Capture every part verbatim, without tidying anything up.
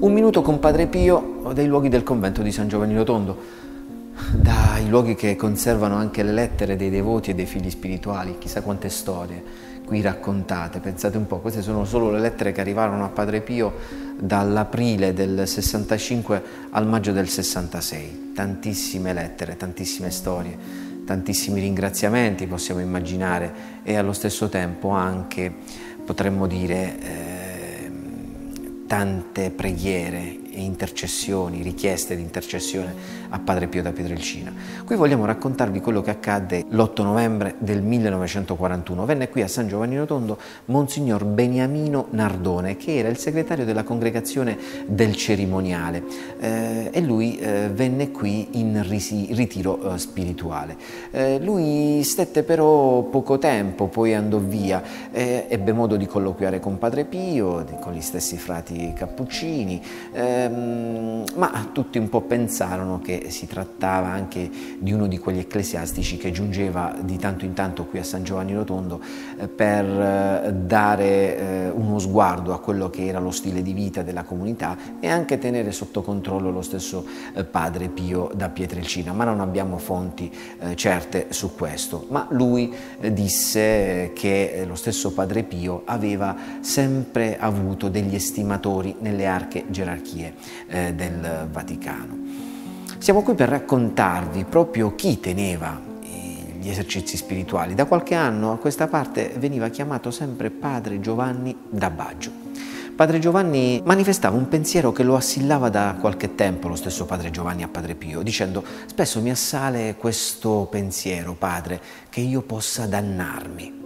Un minuto con Padre Pio dai luoghi del convento di San Giovanni Rotondo, dai luoghi che conservano anche le lettere dei devoti e dei figli spirituali, chissà quante storie qui raccontate. Pensate un po', queste sono solo le lettere che arrivarono a Padre Pio dall'aprile del sessantacinque al maggio del sessantasei. Tantissime lettere, tantissime storie, tantissimi ringraziamenti possiamo immaginare, e allo stesso tempo anche, potremmo dire, eh, tante preghiere e intercessioni, richieste di intercessione a Padre Pio da Pietrelcina. Qui vogliamo raccontarvi quello che accadde l'otto novembre del millenovecentoquarantuno. Venne qui a San Giovanni Rotondo Monsignor Beniamino Nardone, che era il segretario della congregazione del cerimoniale, eh, e lui eh, venne qui in risi, ritiro eh, spirituale. Eh, lui stette però poco tempo, poi andò via, eh, ebbe modo di colloquiare con Padre Pio, con gli stessi frati cappuccini, eh, ma tutti un po' pensarono che si trattava anche di uno di quegli ecclesiastici che giungeva di tanto in tanto qui a San Giovanni Rotondo per dare uno sguardo a quello che era lo stile di vita della comunità e anche tenere sotto controllo lo stesso Padre Pio da Pietrelcina, ma non abbiamo fonti certe su questo. Ma lui disse che lo stesso Padre Pio aveva sempre avuto degli estimatori nelle arche gerarchie del Vaticano. Siamo qui per raccontarvi proprio chi teneva gli esercizi spirituali. Da qualche anno a questa parte veniva chiamato sempre Padre Giovanni da Baggio. Padre Giovanni manifestava un pensiero che lo assillava da qualche tempo lo stesso Padre Giovanni a Padre Pio, dicendo: spesso mi assale questo pensiero, Padre, che io possa dannarmi.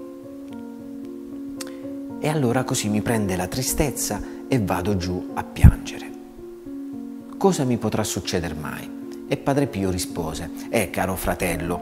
E allora così mi prende la tristezza e vado giù a piangere. Cosa mi potrà succedere mai? E Padre Pio rispose: eh, caro fratello,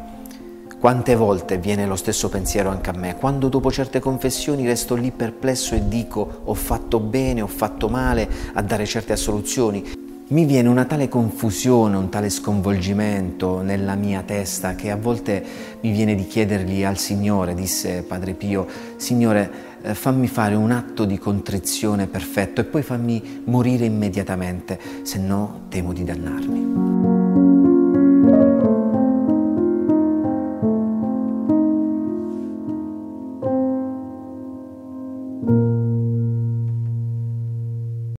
quante volte viene lo stesso pensiero anche a me, quando dopo certe confessioni resto lì perplesso e dico: ho fatto bene, ho fatto male a dare certe assoluzioni. Mi viene una tale confusione, un tale sconvolgimento nella mia testa che a volte mi viene di chiedergli al Signore. Disse Padre Pio: Signore, fammi fare un atto di contrizione perfetto e poi fammi morire immediatamente, se no temo di dannarmi.